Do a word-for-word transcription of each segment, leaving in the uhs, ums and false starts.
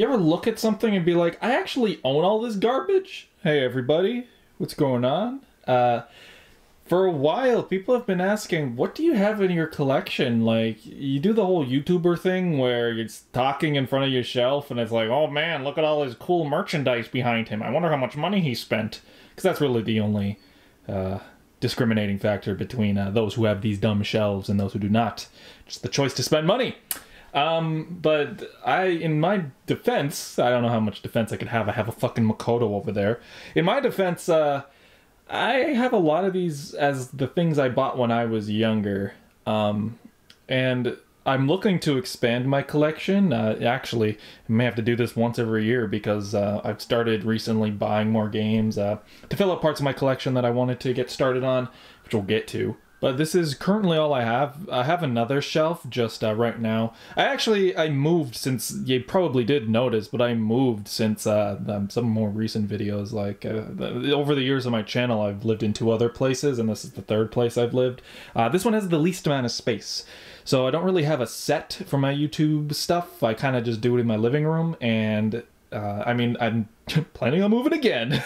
You ever look at something and be like, I actually own all this garbage? Hey everybody, what's going on? Uh, for a while, people have been asking, what do you have in your collection? Like, you do the whole YouTuber thing where you're talking in front of your shelf and it's like, oh man, look at all his cool merchandise behind him. I wonder how much money he spent. Because that's really the only uh, discriminating factor between uh, those who have these dumb shelves and those who do not. Just the choice to spend money. Um, but I, in my defense, I don't know how much defense I could have. I have a fucking Makoto over there. In my defense, uh, I have a lot of these as the things I bought when I was younger. Um, and I'm looking to expand my collection. Uh, actually, I may have to do this once every year because, uh, I've started recently buying more games, uh, to fill up parts of my collection that I wanted to get started on, which we'll get to. But this is currently all I have. I have another shelf just uh, right now. I actually, I moved since, you probably did notice, but I moved since uh, um, some more recent videos. Like, uh, the, over the years of my channel, I've lived in two other places, and this is the third place I've lived. Uh, this one has the least amount of space. So I don't really have a set for my YouTube stuff. I kind of just do it in my living room, and... Uh, I mean, I'm planning on moving again.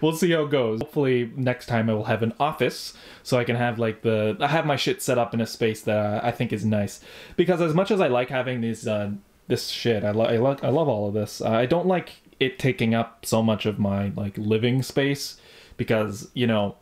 We'll see how it goes. Hopefully next time I will have an office so I can have like the, I have my shit set up in a space that uh, I think is nice. Because as much as I like having these, uh, this shit, I, lo I, lo I love all of this. Uh, I don't like it taking up so much of my like living space because, you know,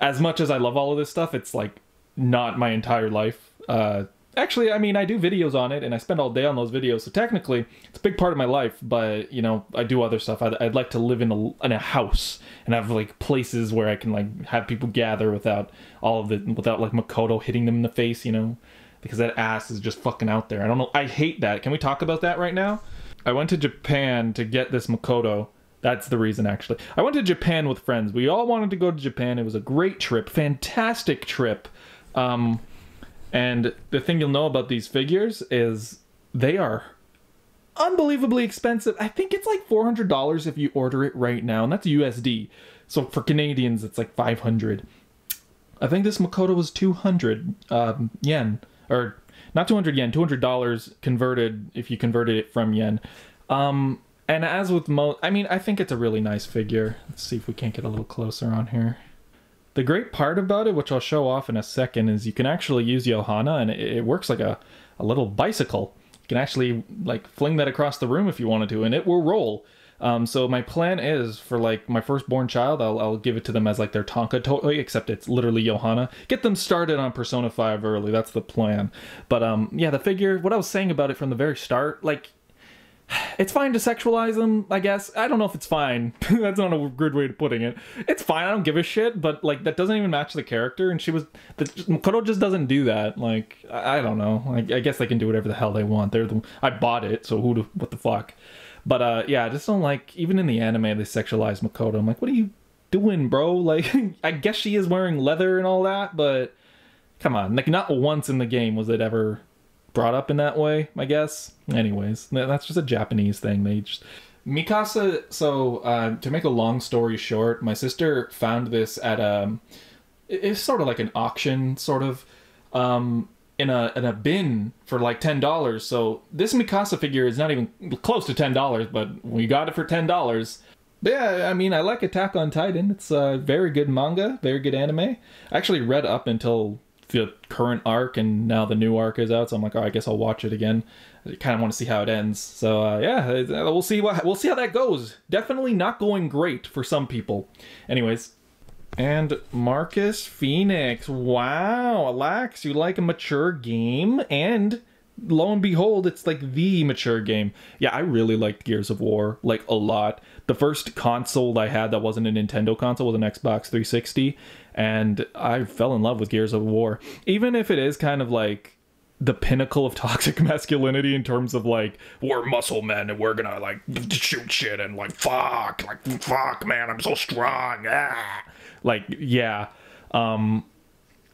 as much as I love all of this stuff, it's like not my entire life. Uh, Actually, I mean, I do videos on it, and I spend all day on those videos, so technically, it's a big part of my life, but, you know, I do other stuff. I'd, I'd like to live in a, in a house, and have, like, places where I can, like, have people gather without all of the, without, like, Makoto hitting them in the face, you know? Because that ass is just fucking out there. I don't know. I hate that. Can we talk about that right now? I went to Japan to get this Makoto. That's the reason, actually. I went to Japan with friends. We all wanted to go to Japan. It was a great trip. Fantastic trip. Um... And the thing you'll know about these figures is they are unbelievably expensive. I think it's like four hundred dollars if you order it right now, and that's U S D. So for Canadians, it's like five hundred. I think this Makoto was two hundred um, yen, or not two hundred yen, two hundred dollars converted if you converted it from yen. Um, and as with most, I mean, I think it's a really nice figure. Let's see if we can't get a little closer on here. The great part about it, which I'll show off in a second, is you can actually use Johanna, and it, it works like a, a little bicycle. You can actually, like, fling that across the room if you wanted to, and it will roll. Um, so my plan is, for, like, my firstborn child, I'll, I'll give it to them as, like, their Tonka toy, except it's literally Johanna. Get them started on Persona five early, that's the plan. But, um, yeah, the figure, what I was saying about it from the very start, like... It's fine to sexualize them, I guess. I don't know if it's fine. That's not a good way of putting it. It's fine, I don't give a shit, but, like, that doesn't even match the character, and she was... The, Makoto just doesn't do that. Like, I, I don't know. I, I guess they can do whatever the hell they want. They're the... I bought it, so who... Do, what the fuck? But, uh, yeah, I just don't like... Even in the anime, they sexualize Makoto. I'm like, what are you doing, bro? Like, I guess she is wearing leather and all that, but... Come on. Like, not once in the game was it ever... brought up in that way, I guess. Anyways, that's just a Japanese thing. They just... Mikasa, so uh, to make a long story short, my sister found this at a... It's sort of like an auction, sort of, um, in a in a bin for like ten dollars. So this Mikasa figure is not even close to ten dollars, but we got it for ten dollars. But yeah, I mean, I like Attack on Titan. It's a very good manga, very good anime. I actually read up until... the current arc, and now the new arc is out, so I'm like, oh, I guess I'll watch it again. I kind of want to see how it ends. So uh, yeah, we'll see what we'll see how that goes. Definitely not going great for some people. Anyways, and Marcus Phoenix. Wow, Alex, you like a mature game, and lo and behold, it's like the mature game. Yeah, I really liked Gears of War, like a lot. The first console I had that wasn't a Nintendo console was an Xbox three sixty. And I fell in love with Gears of War. Even if it is kind of like the pinnacle of toxic masculinity in terms of like, we're muscle men and we're gonna like shoot shit and like, fuck, like, fuck, man, I'm so strong. Ah. Like, yeah. Um,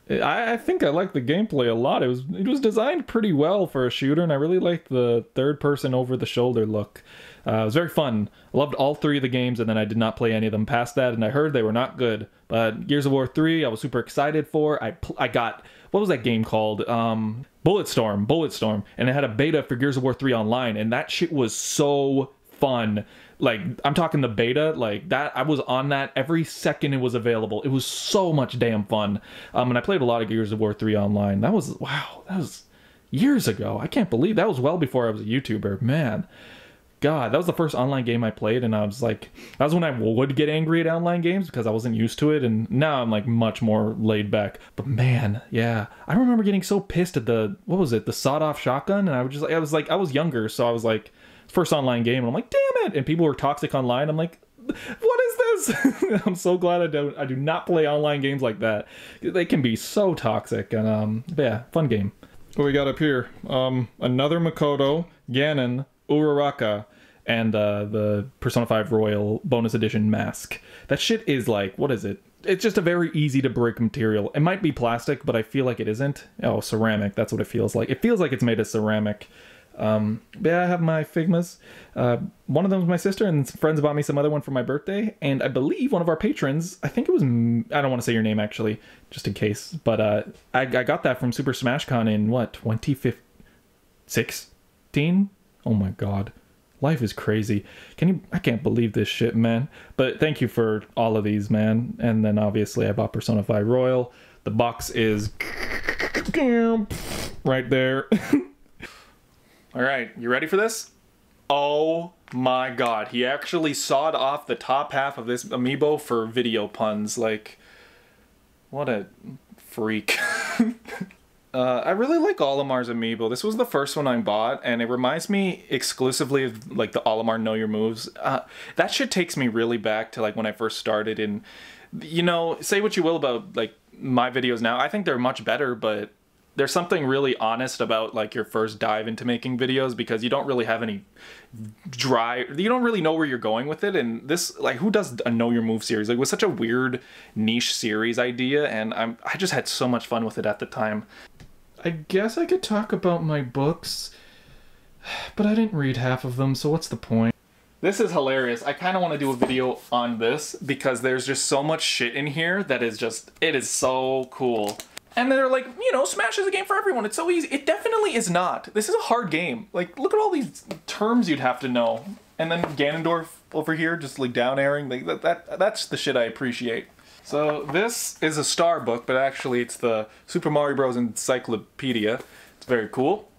I, I think I liked the gameplay a lot. It was, it was designed pretty well for a shooter, and I really liked the third person over the shoulder look. Uh, it was very fun. I loved all three of the games, and then I did not play any of them past that, and I heard they were not good. But Gears of War three, I was super excited for. I, I got, what was that game called? Um, Bulletstorm, Bulletstorm, and it had a beta for Gears of War three Online, and that shit was so fun. Like, I'm talking the beta, like, that, I was on that every second it was available. It was so much damn fun. Um, and I played a lot of Gears of War three Online. That was, wow, that was years ago. I can't believe, that was well before I was a YouTuber, man. God, that was the first online game I played, and I was like, that was when I would get angry at online games because I wasn't used to it, and now I'm like much more laid back. But man, yeah, I remember getting so pissed at the, what was it, the sawed-off shotgun, and I was just, I was like, I was younger, so I was like, first online game, and I'm like, damn it, and people were toxic online. I'm like, what is this? I'm so glad I don't, I do not play online games like that. They can be so toxic, and um, yeah, fun game. What we got up here? Um, another Makoto, Ganon, Uraraka, and uh, the Persona five Royal Bonus Edition mask. That shit is like, what is it? It's just a very easy to break material. It might be plastic, but I feel like it isn't. Oh, ceramic, that's what it feels like. It feels like it's made of ceramic. Um, yeah, I have my Figmas. Uh, one of them was my sister, and friends bought me some other one for my birthday, and I believe one of our patrons, I think it was, I don't want to say your name actually, just in case, but uh, I, I got that from Super Smash Con in, what, twenty fifteen? Oh my god. Life is crazy. Can you? I can't believe this shit, man. But thank you for all of these, man. And then obviously I bought Persona five Royal. The box is right there. All right, you ready for this? Oh my god. He actually sawed off the top half of this amiibo for video puns. Like, what a freak. Uh, I really like Olimar's amiibo. This was the first one I bought, and it reminds me exclusively of like the Olimar Know Your Moves. Uh, that shit takes me really back to like when I first started, and you know, say what you will about like my videos now. I think they're much better, but there's something really honest about like your first dive into making videos, because you don't really have any dry, you don't really know where you're going with it. And this, like, who does a Know Your Move series? Like, it was such a weird niche series idea, and I'm, I just had so much fun with it at the time. I guess I could talk about my books, but I didn't read half of them, so what's the point? This is hilarious. I kind of want to do a video on this because there's just so much shit in here that is just, it is so cool. And they're like, you know, Smash is a game for everyone. It's so easy. It definitely is not. This is a hard game. Like, look at all these terms you'd have to know. And then Ganondorf over here, just like down airing. Like, that, that, that's the shit I appreciate. So this is a star book, but actually it's the Super Mario Bros. Encyclopedia. It's very cool.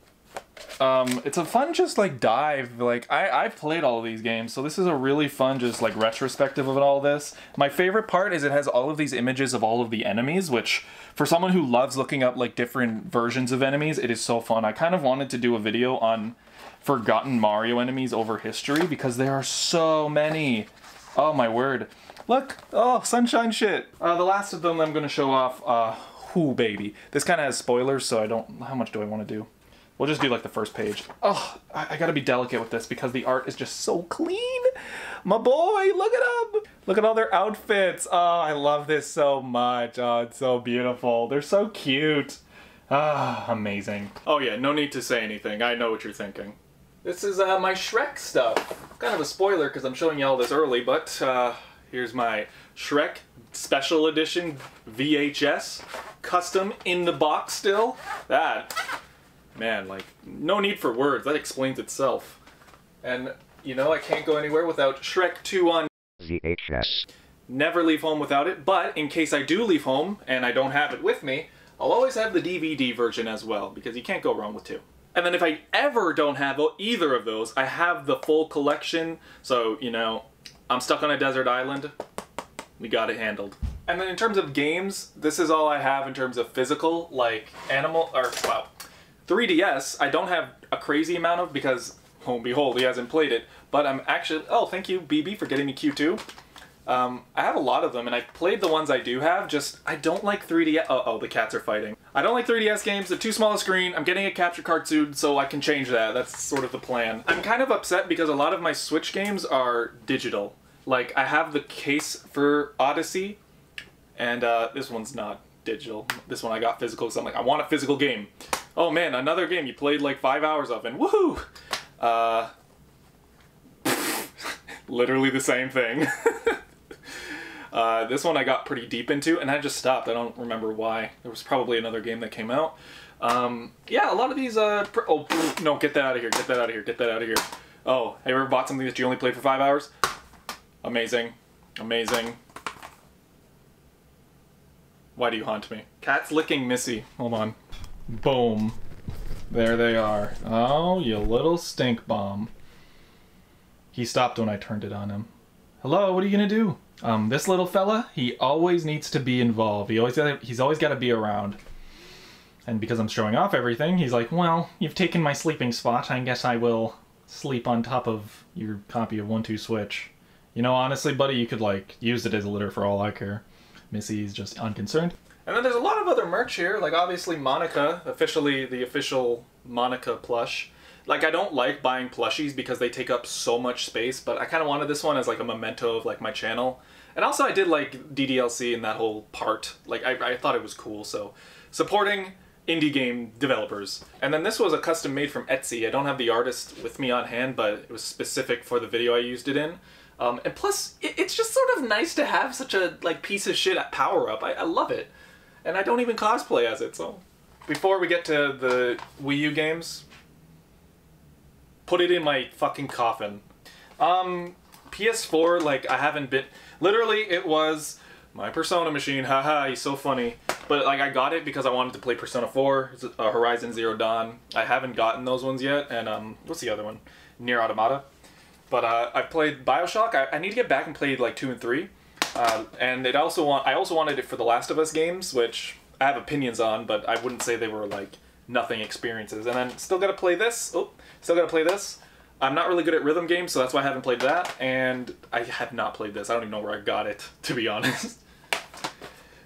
Um, it's a fun just like dive. Like, I, I've played all of these games, so this is a really fun just like retrospective of all this. My favorite part is it has all of these images of all of the enemies, which for someone who loves looking up like different versions of enemies, it is so fun. I kind of wanted to do a video on forgotten Mario enemies over history because there are so many. Oh my word. Look! Oh, sunshine shit! Uh, the last of them I'm gonna show off, uh, whoo baby. This kinda has spoilers, so I don't, how much do I wanna do? We'll just do like the first page. Oh, I, I gotta be delicate with this because the art is just so clean! My boy, look at him! Look at all their outfits! Oh, I love this so much. Oh, it's so beautiful. They're so cute. Ah, amazing. Oh yeah, no need to say anything. I know what you're thinking. This is, uh, my Shrek stuff. Kind of a spoiler because I'm showing you all this early, but, uh... here's my Shrek Special Edition V H S, custom in the box still. That, man, like, no need for words. That explains itself. And, you know, I can't go anywhere without Shrek two on V H S. Never leave home without it, but in case I do leave home and I don't have it with me, I'll always have the D V D version as well, because you can't go wrong with two. And then if I ever don't have either of those, I have the full collection, so, you know, I'm stuck on a desert island. We got it handled. And then in terms of games, this is all I have in terms of physical, like animal, or, wow. three D S, I don't have a crazy amount of because, lo and behold, he hasn't played it. But I'm actually, oh, thank you, B B, for getting me Q two. Um, I have a lot of them, and I've played the ones I do have, just, I don't like three D S, uh-oh, the cats are fighting. I don't like three D S games, they're too small a screen, I'm getting a capture card soon, so I can change that, that's sort of the plan. I'm kind of upset because a lot of my Switch games are digital. Like, I have the case for Odyssey, and uh, this one's not digital. This one I got physical, because I'm like, I want a physical game. Oh man, another game you played like five hours of, and woohoo! Uh, literally the same thing. Uh, this one I got pretty deep into, and I just stopped. I don't remember why. There was probably another game that came out. Um, yeah, a lot of these, uh, pr oh, no, get that out of here, get that out of here, get that out of here. Oh, have you ever bought something that you only played for five hours? Amazing. Amazing. Why do you haunt me? Cat's licking Missy. Hold on. Boom. There they are. Oh, you little stink bomb. He stopped when I turned it on him. Hello, what are you gonna do? Um, this little fella, he always needs to be involved. He always gotta, he's always gotta be around. And because I'm showing off everything, he's like, well, you've taken my sleeping spot. I guess I will sleep on top of your copy of one two switch. You know, honestly, buddy, you could, like, use it as a litter for all I care. Missy's just unconcerned. And then there's a lot of other merch here. Like, obviously, Monica, officially the official Monica plush. Like, I don't like buying plushies because they take up so much space, but I kind of wanted this one as, like, a memento of, like, my channel. And also, I did, like, D D L C and that whole part. Like, I, I thought it was cool, so supporting indie game developers. And then this was a custom made from Etsy. I don't have the artist with me on hand, but it was specific for the video I used it in. Um, and plus, it, it's just sort of nice to have such a, like, piece of shit power-up. I, I love it. And I don't even cosplay as it, so... Before we get to the Wii U games, put it in my fucking coffin. Um, P S four, like, I haven't been... Literally, it was my Persona machine. Haha, he's so funny. But, like, I got it because I wanted to play Persona four, uh, Horizon Zero Dawn. I haven't gotten those ones yet, and, um, what's the other one? Nier Automata. But, uh, I played Bioshock. I, I need to get back and play, like, two and three. Uh, and it also want, I also wanted it for The Last of Us games, which I have opinions on, but I wouldn't say they were, like, nothing experiences. And then still gotta play this. Oh, still gotta play this. I'm not really good at rhythm games, so that's why I haven't played that. And I have not played this. I don't even know where I got it, to be honest.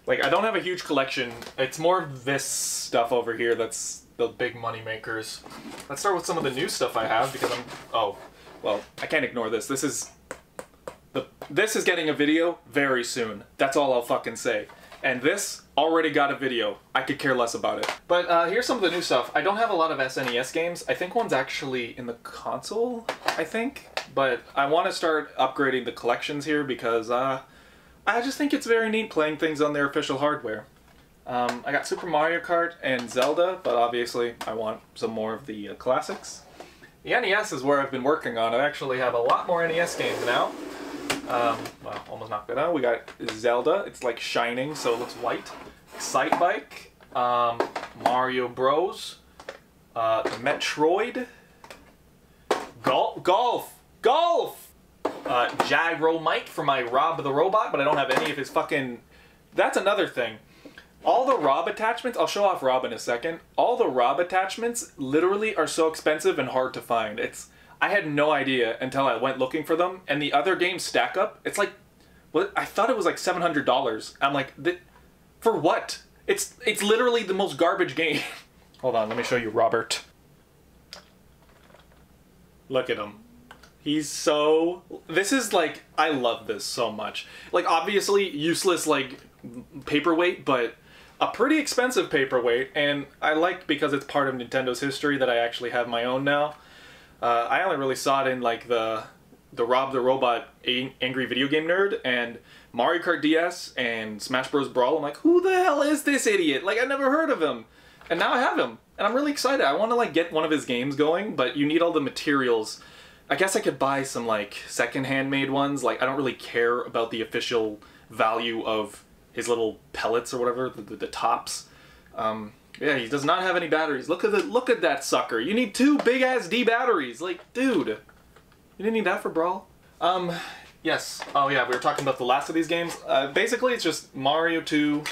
Like, I don't have a huge collection. It's more of this stuff over here that's the big money makers. Let's start with some of the new stuff I have, because I'm... Oh, well, I can't ignore this. This is... The, this is getting a video very soon. That's all I'll fucking say. And this already got a video. I could care less about it. But uh, here's some of the new stuff. I don't have a lot of S N E S games. I think one's actually in the console, I think. But I want to start upgrading the collections here because uh, I just think it's very neat playing things on their official hardware. Um, I got Super Mario Kart and Zelda, but obviously I want some more of the uh, classics. The N E S is where I've been working on. I actually have a lot more N E S games now. Um, well, almost knocked it out. We got Zelda. It's like shining, so it looks white. Excite Bike. Um, Mario Bros. Uh, Metroid. Golf. Golf! Golf! Uh, Gyro Mike for my Rob the Robot, but I don't have any of his fucking... That's another thing. All the Rob attachments... I'll show off Rob in a second. All the Rob attachments literally are so expensive and hard to find. It's... I had no idea until I went looking for them, and the other games stack up. It's like, what? I thought it was like seven hundred dollars. I'm like, th for what? It's it's literally the most garbage game. Hold on, let me show you Robert. Look at him. He's so... This is like, I love this so much. Like, obviously useless, like, paperweight, but a pretty expensive paperweight, and I like because it's part of Nintendo's history that I actually have my own now. Uh, I only really saw it in, like, the the Rob the Robot Angry Video Game Nerd and Mario Kart D S and Smash Bros. Brawl. I'm like, who the hell is this idiot? Like, I never heard of him. And now I have him. And I'm really excited. I want to, like, get one of his games going, but you need all the materials. I guess I could buy some, like, second-hand made ones. Like, I don't really care about the official value of his little pellets or whatever, the, the, the tops. Um... Yeah, he does not have any batteries. Look at the look at that sucker. You need two big ass D batteries. Like, dude, you didn't need that for Brawl. Um, yes. Oh yeah, we were talking about the last of these games. Uh, basically, it's just Mario two,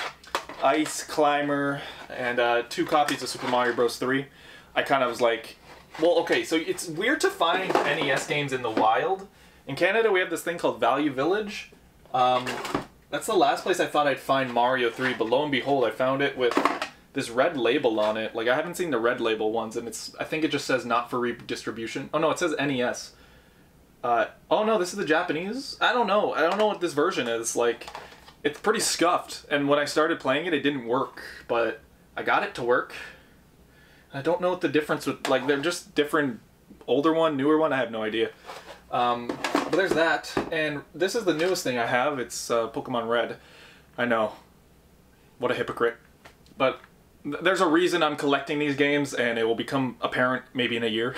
Ice Climber, and uh, two copies of Super Mario Bros. three. I kind of was like, well, okay. So it's weird to find N E S games in the wild. In Canada, we have this thing called Value Village. Um, that's the last place I thought I'd find Mario three, but lo and behold, I found it with this red label on it. Like, I haven't seen the red label ones, and it's, I think it just says not for redistribution. Oh no, it says N E S. Uh, oh no, this is the Japanese? I don't know. I don't know what this version is. Like, it's pretty scuffed, and when I started playing it, it didn't work, but I got it to work. I don't know what the difference with, like, they're just different, older one, newer one, I have no idea. Um, but there's that, and this is the newest thing I have. It's uh, Pokémon Red. I know. What a hypocrite. But there's a reason I'm collecting these games, and it will become apparent maybe in a year.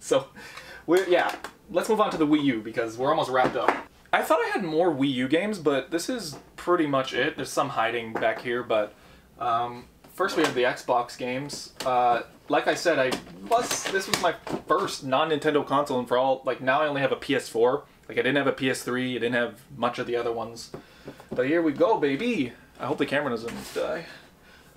So, we're, yeah, let's move on to the Wii U, because we're almost wrapped up. I thought I had more Wii U games, but this is pretty much it. There's some hiding back here, but um, first we have the Xbox games. Uh, like I said, I was this was my first non-Nintendo console, and for all, like, now I only have a P S four. Like, I didn't have a P S three, I didn't have much of the other ones. But here we go, baby! I hope the camera doesn't die.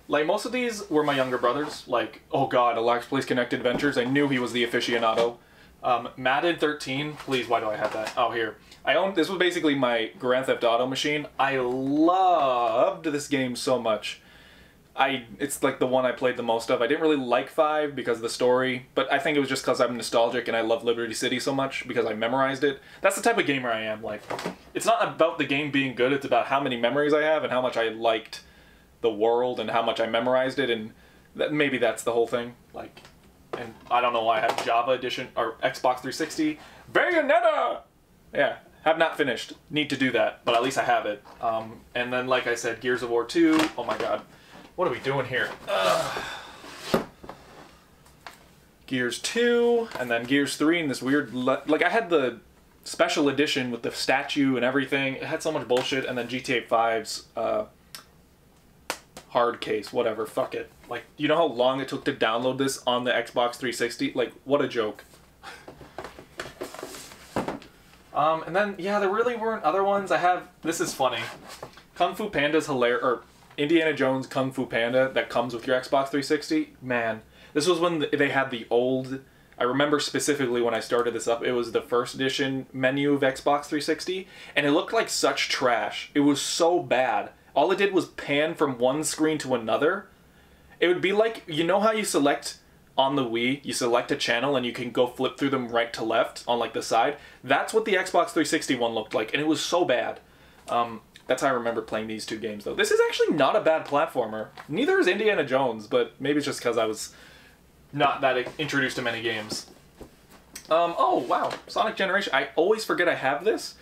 Like, most of these were my younger brothers. Like, oh god, Alex, please connect adventures. I knew he was the aficionado. Um, Madden thirteen, please, why do I have that? Oh, here. I owned, this was basically my Grand Theft Auto machine. I loved this game so much. I, it's like the one I played the most of. I didn't really like five because of the story, but I think it was just because I'm nostalgic and I love Liberty City so much because I memorized it. That's the type of gamer I am. Like, it's not about the game being good, it's about how many memories I have and how much I liked the world and how much I memorized it, and that, maybe that's the whole thing. Like, and I don't know why I have Java Edition or Xbox three sixty. Bayonetta! Yeah, have not finished. Need to do that, but at least I have it. Um, and then, like I said, Gears of War two. Oh my god. What are we doing here? Ugh. Gears two, and then Gears three, and this weird... Like, I had the special edition with the statue and everything. It had so much bullshit, and then G T A five's uh, hard case, whatever, fuck it. Like, you know how long it took to download this on the Xbox three sixty? Like, what a joke. um, and then, yeah, there really weren't other ones. I have... This is funny. Kung Fu Panda's hilarious... Er, Indiana Jones Kung Fu Panda that comes with your Xbox three sixty, man, this was when they had the old, I remember specifically when I started this up, it was the first edition menu of Xbox three sixty, and it looked like such trash. It was so bad. All it did was pan from one screen to another. It would be like, you know how you select on the Wii, you select a channel and you can go flip through them right to left on like the side? That's what the Xbox three sixty one looked like, and it was so bad. Um... That's how I remember playing these two games, though. This is actually not a bad platformer. Neither is Indiana Jones, but maybe it's just because I was not that introduced to many games. Um, oh, wow. Sonic Generation. I always forget I have this.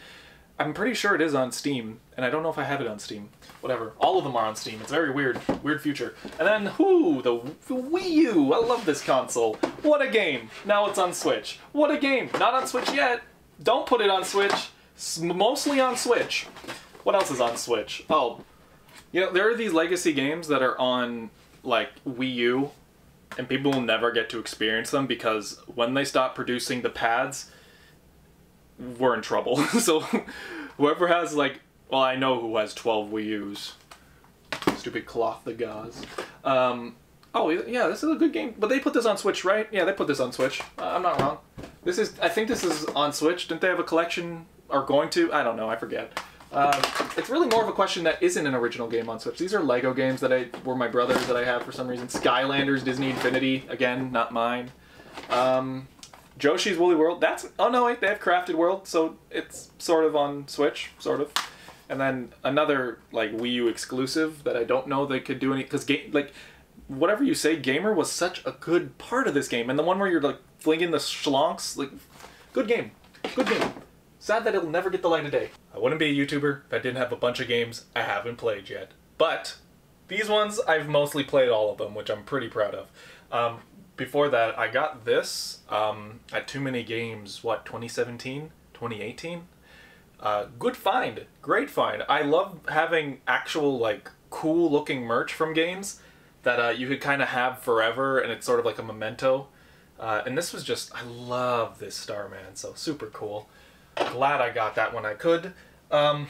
I'm pretty sure it is on Steam, and I don't know if I have it on Steam. Whatever. All of them are on Steam. It's very weird. Weird future. And then, whoo, the Wii U. I love this console. What a game. Now it's on Switch. What a game. Not on Switch yet. Don't put it on Switch. It's mostly on Switch. What else is on Switch? Oh, you know, there are these legacy games that are on, like, Wii U, and people will never get to experience them because when they stop producing the pads, we're in trouble. So, whoever has, like, well, I know who has twelve Wii U's. Stupid Cloth the Gauze. Um, oh, yeah, this is a good game. But they put this on Switch, right? Yeah, they put this on Switch. Uh, I'm not wrong. This is, I think this is on Switch. Didn't they have a collection? Or going to? I don't know, I forget. Um, it's really more of a question that isn't an original game on Switch. These are Lego games that I were my brother's that I have for some reason. Skylanders, Disney Infinity, again, not mine. Um, Yoshi's Woolly World, that's, oh no wait, they have Crafted World, so it's sort of on Switch, sort of. And then another, like, Wii U exclusive that I don't know they could do any, because, like, whatever you say, Gamer was such a good part of this game. And the one where you're, like, flinging the schlonks, like, good game, good game. Sad that it'll never get the light of day. I wouldn't be a YouTuber if I didn't have a bunch of games I haven't played yet. But these ones, I've mostly played all of them, which I'm pretty proud of. Um, before that, I got this um, at Too Many Games, what, twenty seventeen? twenty eighteen? Uh, good find. Great find. I love having actual, like, cool-looking merch from games that uh, you could kind of have forever, and it's sort of like a memento. Uh, and this was just, I love this Starman, so super cool. Glad I got that when I could. Um,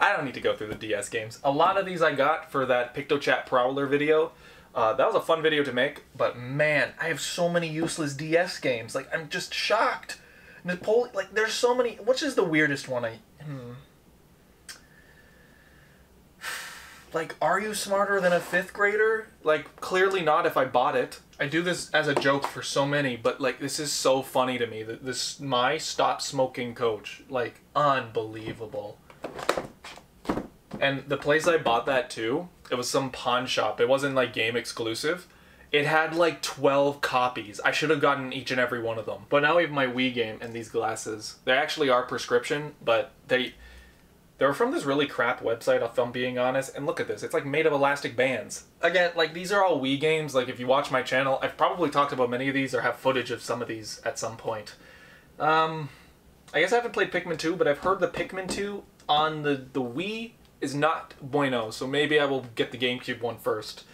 I don't need to go through the D S games. A lot of these I got for that PictoChat Prowler video. Uh, that was a fun video to make, but man, I have so many useless D S games. Like, I'm just shocked. Napoleon, like, there's so many. Which is the weirdest one I... Hmm. Like, are you smarter than a fifth grader? Like, clearly not if I bought it. I do this as a joke for so many, but, like, this is so funny to me. This, my Stop Smoking Coach, like, unbelievable. And the place I bought that to, it was some pawn shop. It wasn't, like, game exclusive. It had, like, twelve copies. I should have gotten each and every one of them. But now we have my Wii game and these glasses. They actually are prescription, but they... They were from this really crap website, if I'm being honest, and look at this. It's like made of elastic bands. Again, like these are all Wii games. Like if you watch my channel, I've probably talked about many of these or have footage of some of these at some point. Um, I guess I haven't played Pikmin two, but I've heard the Pikmin two on the, the Wii is not bueno, so maybe I will get the GameCube one first.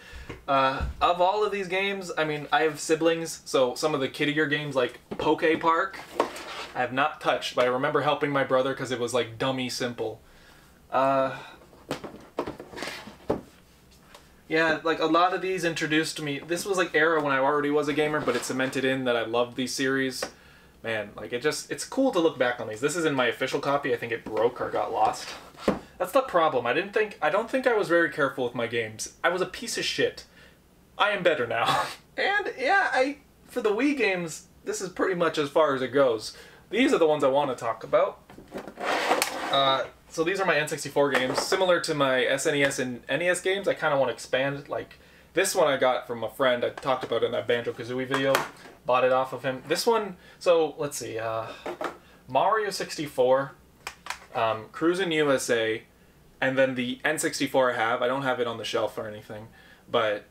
Uh, of all of these games, I mean, I have siblings, so some of the kiddier games like Poké Park, I have not touched, but I remember helping my brother because it was like dummy simple. Uh, yeah, like a lot of these introduced me. This was like era when I already was a gamer, but it cemented in that I loved these series. Man, like it just, it's cool to look back on these. This is in my official copy. I think it broke or got lost. That's the problem. I didn't think, I don't think I was very careful with my games. I was a piece of shit. I am better now. And yeah, I, for the Wii games, this is pretty much as far as it goes. These are the ones I want to talk about. Uh, so these are my N sixty-four games. Similar to my S N E S and N E S games, I kind of want to expand. Like this one I got from a friend. I talked about it in that Banjo-Kazooie video. Bought it off of him. This one, so let's see. Uh, Mario sixty-four, um, Cruisin' U S A, and then the N sixty-four I have. I don't have it on the shelf or anything, but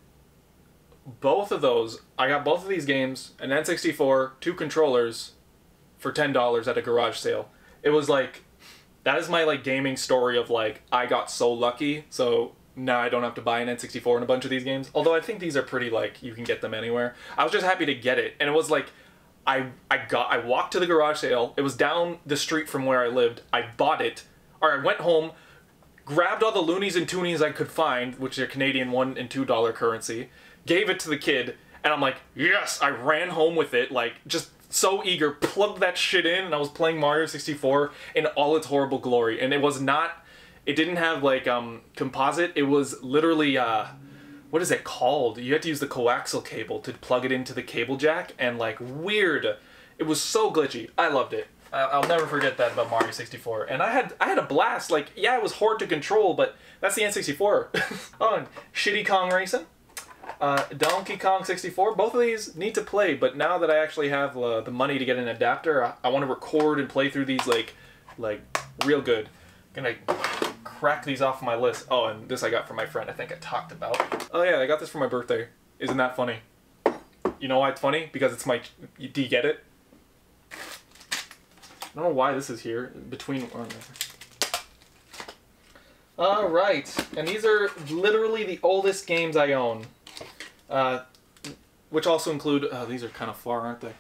both of those, I got both of these games, an N sixty-four, two controllers, for ten dollars at a garage sale. It was like, that is my like gaming story of like, I got so lucky, so now I don't have to buy an N sixty-four in a bunch of these games. Although I think these are pretty like, you can get them anywhere. I was just happy to get it, and it was like, I, I, got, I walked to the garage sale, it was down the street from where I lived, I bought it, or I went home, grabbed all the loonies and toonies I could find, which are Canadian one and two dollar currency, gave it to the kid, and I'm like, yes! I ran home with it, like, just so eager, plugged that shit in, and I was playing Mario sixty-four in all its horrible glory. And it was not, it didn't have, like, um, composite, it was literally, uh, what is it called? You had to use the coaxial cable to plug it into the cable jack, and, like, weird. It was so glitchy. I loved it. I'll never forget that about Mario sixty-four. And I had I had a blast, like, yeah, it was hard to control, but that's the N sixty-four. Oh, and Shitty Kong Racing. Uh, Donkey Kong sixty-four, both of these need to play, but now that I actually have uh, the money to get an adapter, I, I want to record and play through these like, like, real good. I'm gonna crack these off my list. Oh, and this I got from my friend, I think I talked about. Oh yeah, I got this for my birthday. Isn't that funny? You know why it's funny? Because it's my, you, do you get it? I don't know why this is here, between, or whatever. Alright, and these are literally the oldest games I own. Uh, which also include, oh, these are kind of far, aren't they?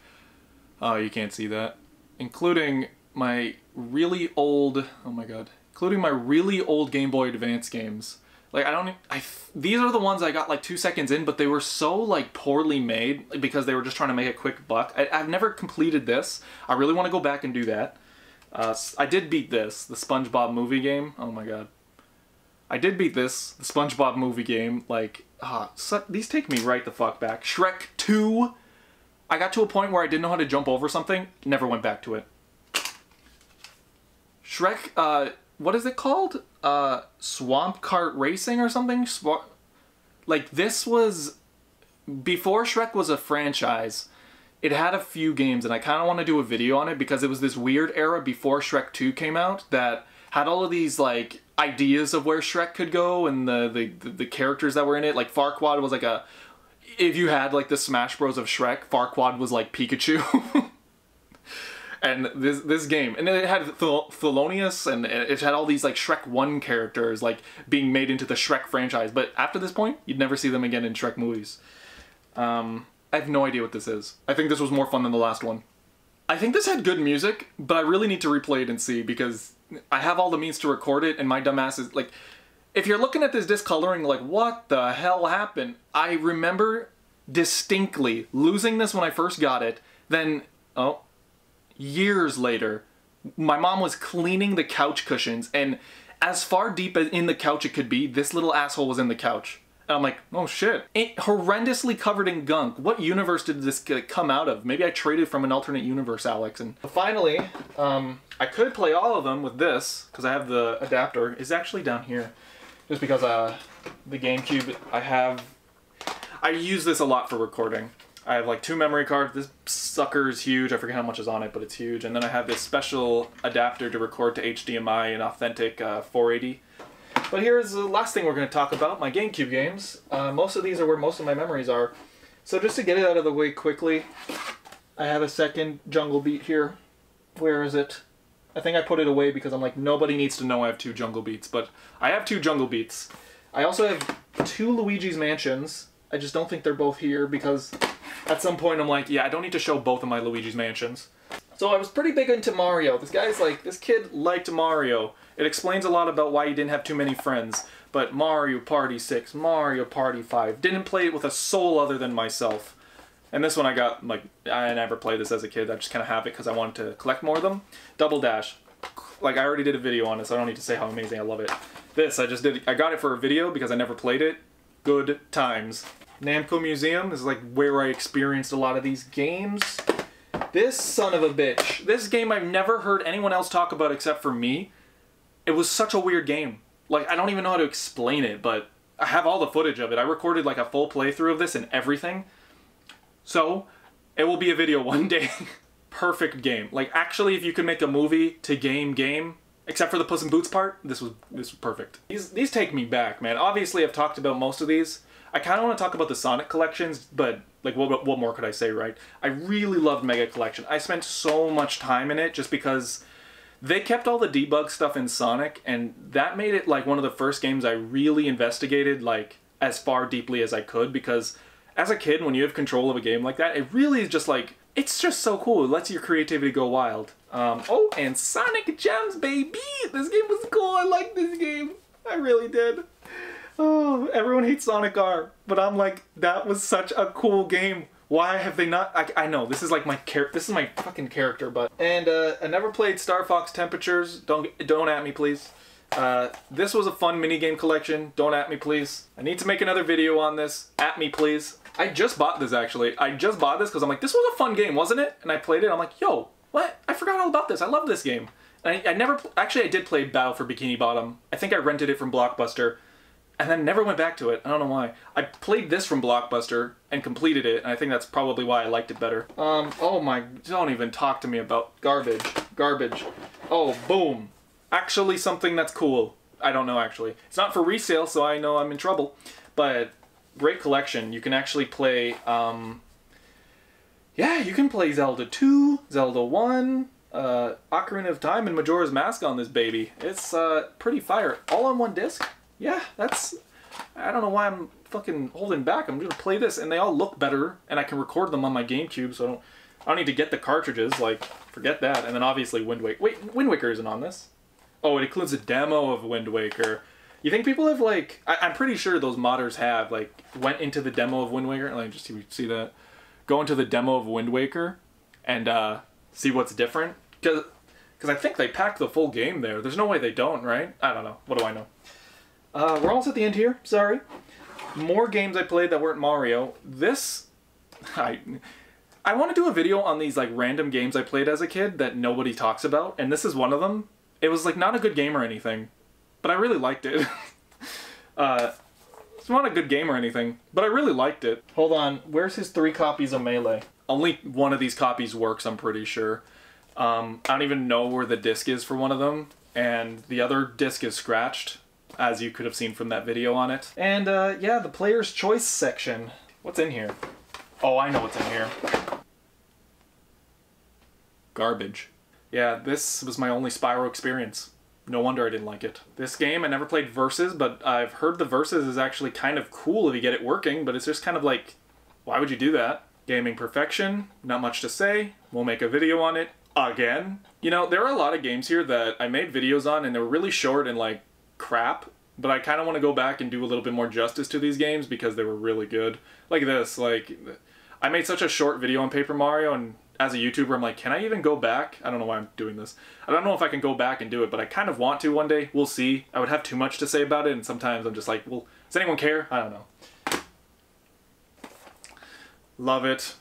Oh, you can't see that. Including my really old, oh my god, including my really old Game Boy Advance games. Like, I don't, I, these are the ones I got like two seconds in, but they were so like poorly made because they were just trying to make a quick buck. I, I've never completed this. I really want to go back and do that. Uh, I did beat this, the SpongeBob movie game. Oh my god. I did beat this, the SpongeBob movie game, like, ah, so, these take me right the fuck back. Shrek two, I got to a point where I didn't know how to jump over something, never went back to it. Shrek, uh, what is it called? Uh, Swamp Cart Racing or something? Sw- like, this was, before Shrek was a franchise, it had a few games, and I kind of want to do a video on it because it was this weird era before Shrek two came out that had all of these, like, ideas of where Shrek could go and the, the, the characters that were in it. Like, Farquaad was like a, if you had, like, the Smash Bros of Shrek, Farquaad was like Pikachu. And this this game, and it had Thel Thelonious, and it had all these, like, Shrek one characters, like, being made into the Shrek franchise. But after this point, you'd never see them again in Shrek movies. Um, I have no idea what this is. I think this was more fun than the last one. I think this had good music, but I really need to replay it and see, because I have all the means to record it, and my dumbass is, like, if you're looking at this discoloring, like, what the hell happened? I remember distinctly losing this when I first got it, then, oh, years later, my mom was cleaning the couch cushions, and as far deep in the couch it could be, this little asshole was in the couch. And I'm like, oh shit. It horrendously covered in gunk. What universe did this come out of? Maybe I traded from an alternate universe, Alex. And finally, um, I could play all of them with this, because I have the adapter. It's actually down here. Just because uh, the GameCube, I have... I use this a lot for recording. I have like two memory cards. This sucker is huge. I forget how much is on it, but it's huge. And then I have this special adapter to record to H D M I and authentic uh, four eighty. But here's the last thing we're going to talk about, my GameCube games. Uh, most of these are where most of my memories are. So just to get it out of the way quickly, I have a second Jungle Beat here. Where is it? I think I put it away because I'm like, nobody needs to know I have two Jungle Beats, but I have two Jungle Beats. I also have two Luigi's Mansions. I just don't think they're both here because at some point I'm like, yeah, I don't need to show both of my Luigi's Mansions. So I was pretty big into Mario. This guy's like, this kid liked Mario. It explains a lot about why he didn't have too many friends. But Mario Party six, Mario Party five, didn't play it with a soul other than myself. And this one I got, like, I never played this as a kid. I just kind of have it because I wanted to collect more of them. Double Dash. Like, I already did a video on this. I don't need to say how amazing I love it. This, I just did, I got it for a video because I never played it. Good times. Namco Museum is, like, where I experienced a lot of these games. This son of a bitch. This game I've never heard anyone else talk about except for me. It was such a weird game. Like, I don't even know how to explain it, but I have all the footage of it. I recorded, like, a full playthrough of this and everything. So, it will be a video one day. Perfect game. Like, actually, if you could make a movie to game game, except for the Puss in Boots part, this was this was perfect. These, these take me back, man. Obviously, I've talked about most of these. I kind of want to talk about the Sonic collections, but, like, what, what more could I say, right? I really loved Mega Collection. I spent so much time in it just because they kept all the debug stuff in Sonic, and that made it, like, one of the first games I really investigated, like, as far deeply as I could, because as a kid, when you have control of a game like that, it really is just like, it's just so cool. It lets your creativity go wild. Um, oh, and Sonic Gems, baby! This game was cool. I liked this game. I really did. Oh, everyone hates Sonic R, but I'm like, that was such a cool game. Why have they not? I, I know, this is like my character. This is my fucking character, but. And uh, I never played Star Fox Temperatures. Don't, don't at me, please. Uh, this was a fun minigame collection. Don't at me, please. I need to make another video on this. At me, please. I just bought this, actually. I just bought this because I'm like, this was a fun game, wasn't it? And I played it, I'm like, yo, what? I forgot all about this. I love this game. And I, I never... Actually, I did play Battle for Bikini Bottom. I think I rented it from Blockbuster, and then never went back to it. I don't know why. I played this from Blockbuster and completed it, and I think that's probably why I liked it better. Um, oh my... Don't even talk to me about garbage. Garbage. Oh, boom. Actually something that's cool. I don't know, actually. It's not for resale, so I know I'm in trouble. But great collection. You can actually play, um... yeah, you can play Zelda two, Zelda one, uh, Ocarina of Time, and Majora's Mask on this baby. It's, uh, pretty fire. All on one disc? Yeah, that's... I don't know why I'm fucking holding back. I'm gonna play this, and they all look better, and I can record them on my GameCube, so I don't... I don't need to get the cartridges, like, forget that. And then obviously Wind Waker. Wait, Wind Waker isn't on this. Oh, it includes a demo of Wind Waker. You think people have, like... I, I'm pretty sure those modders have, like, went into the demo of Wind Waker. Like, just see, see that. Go into the demo of Wind Waker and uh, see what's different. Because I think they packed the full game there. There's no way they don't, right? I don't know. What do I know? Uh, we're almost at the end here. Sorry. More games I played that weren't Mario. This... I... I want to do a video on these, like, random games I played as a kid that nobody talks about. And this is one of them. It was, like, not a good game or anything, but I really liked it. uh, it's not a good game or anything, but I really liked it. Hold on, where's his three copies of Melee? Only one of these copies works, I'm pretty sure. Um, I don't even know where the disc is for one of them, and the other disc is scratched, as you could have seen from that video on it. And, uh, yeah, the player's choice section. What's in here? Oh, I know what's in here. Garbage. Yeah, this was my only Spyro experience. No wonder I didn't like it. This game, I never played Versus, but I've heard the Versus is actually kind of cool if you get it working, but it's just kind of like, why would you do that? Gaming Perfection, not much to say. We'll make a video on it again. You know, there are a lot of games here that I made videos on and they're really short and like crap, but I kind of want to go back and do a little bit more justice to these games because they were really good. Like this, like, I made such a short video on Paper Mario, and as a YouTuber, I'm like, can I even go back? I don't know why I'm doing this. I don't know if I can go back and do it, but I kind of want to one day. We'll see. I would have too much to say about it, and sometimes I'm just like, well, does anyone care? I don't know. Love it.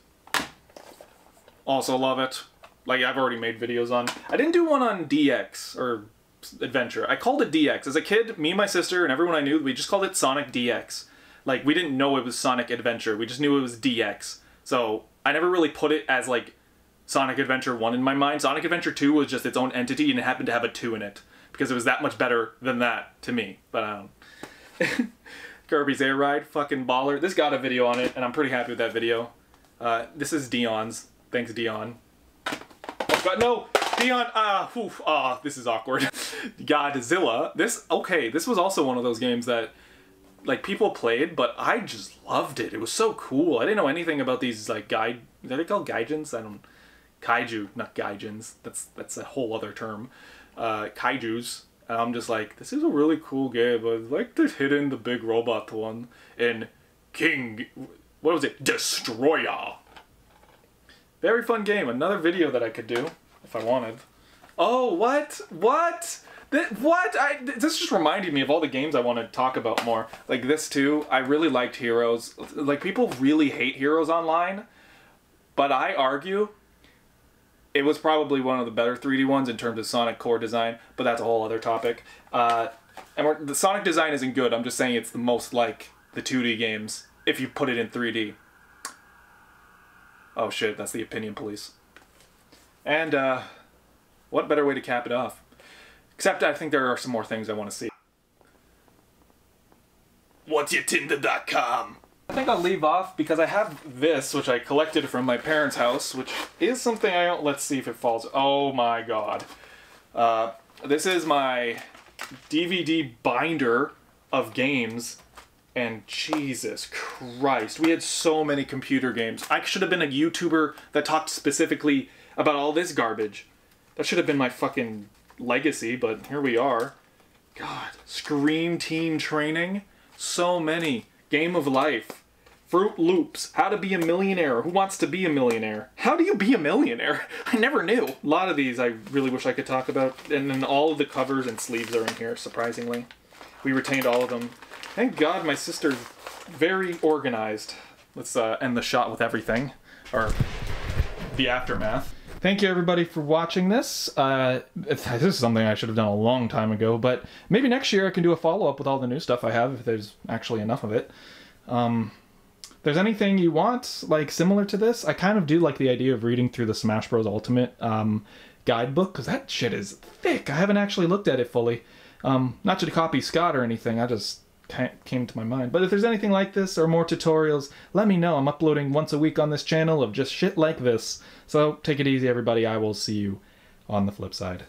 Also love it. Like, I've already made videos on. I didn't do one on D X, or Adventure. I called it D X. As a kid, me, my sister, and everyone I knew, we just called it Sonic D X. Like, we didn't know it was Sonic Adventure. We just knew it was D X. So I never really put it as like Sonic Adventure one in my mind. Sonic Adventure two was just its own entity, and it happened to have a two in it because it was that much better than that to me. But I don't. Kirby's Air Ride, fucking baller. This got a video on it, and I'm pretty happy with that video. Uh, this is Dion's. Thanks, Dion. Oh, God, no! Dion, ah, uh, oof, ah, uh, this is awkward. Godzilla. This, okay, this was also one of those games that, like, people played, but I just loved it. It was so cool. I didn't know anything about these, like, guide, are they called gaijins? I don't, kaiju, not gaijins. That's, that's a whole other term. Uh, kaijus. And I'm just like, this is a really cool game. I like to hit in the big robot one. And King, what was it? Destroyer. Very fun game. Another video that I could do if I wanted. Oh, what? What? Th what? I, th this just reminded me of all the games I want to talk about more. Like this too. I really liked Heroes. Like, people really hate Heroes Online. But I argue it was probably one of the better three D ones in terms of Sonic core design. But that's a whole other topic. Uh, and we're, the Sonic design isn't good. I'm just saying it's the most like the two D games if you put it in three D. Oh shit, that's the opinion police. And uh, what better way to cap it off? Except I think there are some more things I want to see. What's your Tinder dot com? I think I'll leave off because I have this, which I collected from my parents' house, which is something I don't... Let's see if it falls... Oh my god. Uh, this is my D V D binder of games. And Jesus Christ, we had so many computer games. I should have been a YouTuber that talked specifically about all this garbage. That should have been my fucking... legacy, but here we are. God, Scream Team Training, so many. Game of Life, Fruit Loops, How to Be a Millionaire, Who Wants to Be a Millionaire? How do you be a millionaire? I never knew. A lot of these I really wish I could talk about, and then all of the covers and sleeves are in here, surprisingly. We retained all of them. Thank God my sister's very organized. Let's uh, end the shot with everything, or the aftermath. Thank you everybody for watching this. Uh, this is something I should have done a long time ago, but maybe next year I can do a follow-up with all the new stuff I have, if there's actually enough of it. Um, if there's anything you want, like, similar to this, I kind of do like the idea of reading through the Smash Bros. Ultimate um, guidebook, because that shit is thick. I haven't actually looked at it fully. Um, not to copy Scott or anything, I just came to my mind. But if there's anything like this or more tutorials, let me know. I'm uploading once a week on this channel of just shit like this. So take it easy, everybody. I will see you on the flip side.